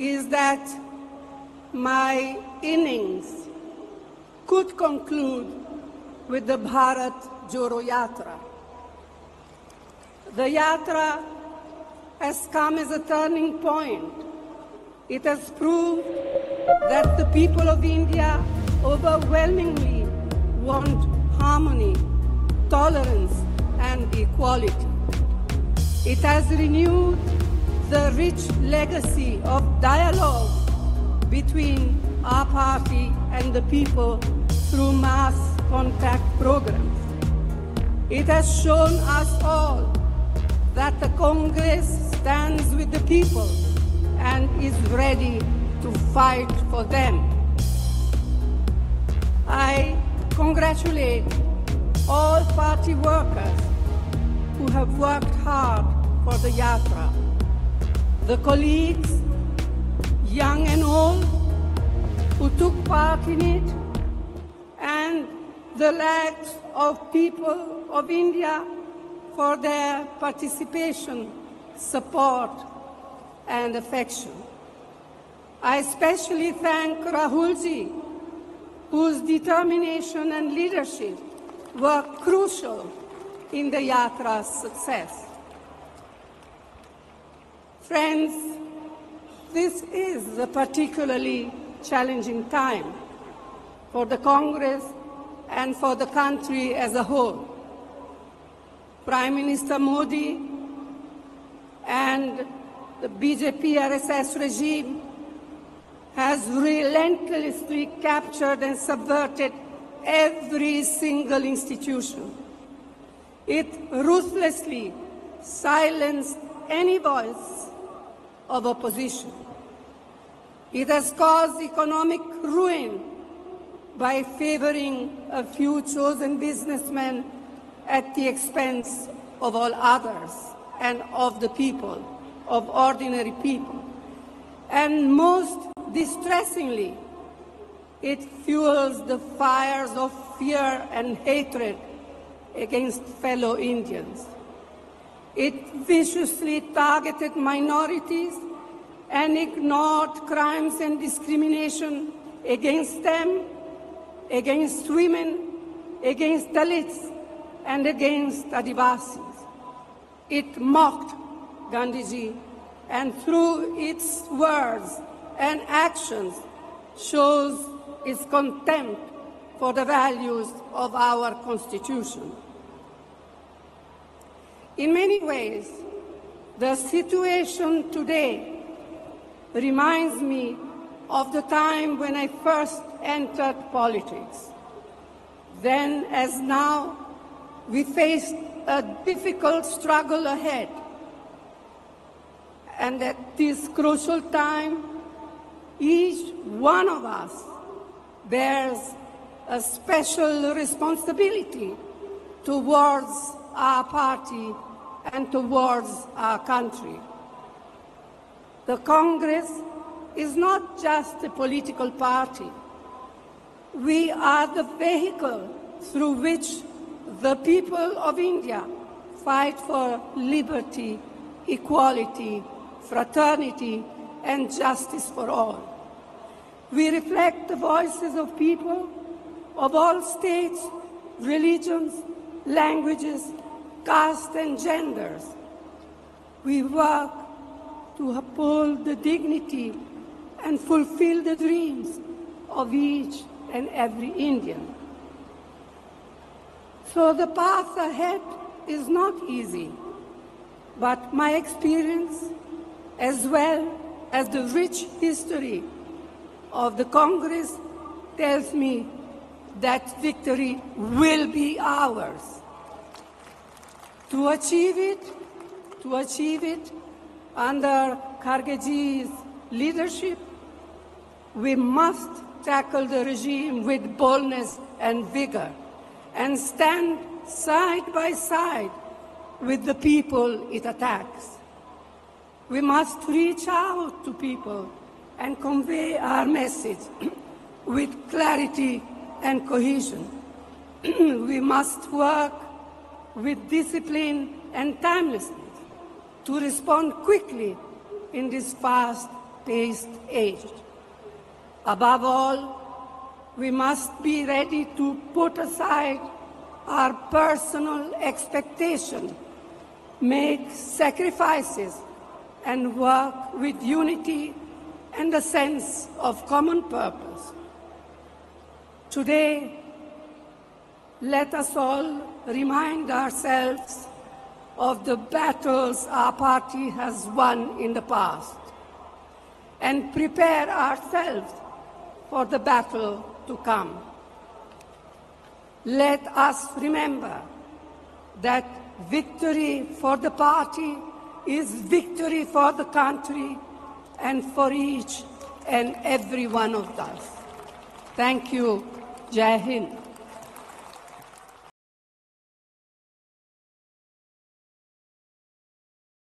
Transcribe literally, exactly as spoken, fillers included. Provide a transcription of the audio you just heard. is that my innings could conclude with the Bharat Jodo Yatra. The Yatra has come as a turning point. It has proved that the people of India overwhelmingly want harmony, tolerance, and equality. It has renewed the rich legacy of dialogue between our party and the people through mass contact programs. It has shown us all that the Congress stands with the people and is ready to fight for them. I congratulate all party workers who have worked hard for the Yatra, the colleagues, young and old, who took part in it, and the lakhs of people of India for their participation, support, and affection. I especially thank Rahulji, whose determination and leadership were crucial in the Yatra's success. Friends, this is a particularly challenging time for the Congress and for the country as a whole. Prime Minister Modi and the B J P R S S regime has relentlessly captured and subverted every single institution. It ruthlessly silenced any voice of opposition. It has caused economic ruin by favoring a few chosen businessmen at the expense of all others and of the people, of ordinary people. And most distressingly, it fuels the fires of fear and hatred against fellow Indians. It viciously targeted minorities and ignored crimes and discrimination against them, against women, against Dalits, and against Adivasis. It mocked Gandhiji and through its words and actions shows its contempt for the values of our Constitution. In many ways, the situation today reminds me of the time when I first entered politics. Then, as now, we faced a difficult struggle ahead. And at this crucial time, each one of us bears a special responsibility towards our party and towards our country. The Congress is not just a political party. We are the vehicle through which the people of India fight for liberty, equality, fraternity, and justice for all. We reflect the voices of people of all states, religions, languages, castes, and genders. We work to uphold the dignity and fulfill the dreams of each and every Indian. So the path ahead is not easy, but my experience, as well as the rich history of the Congress, tells me that victory will be ours. To achieve it, to achieve it under Gandhiji's leadership, we must tackle the regime with boldness and vigor and stand side by side with the people it attacks. We must reach out to people and convey our message with clarity and cohesion. We must work with discipline and timelessness to respond quickly in this fast based age. Above all, we must be ready to put aside our personal expectation, make sacrifices, and work with unity and a sense of common purpose. Today, let us all remind ourselves of the battles our party has won in the past and prepare ourselves for the battle to come. Let us remember that victory for the party is victory for the country and for each and every one of us. Thank you. Jai Hind.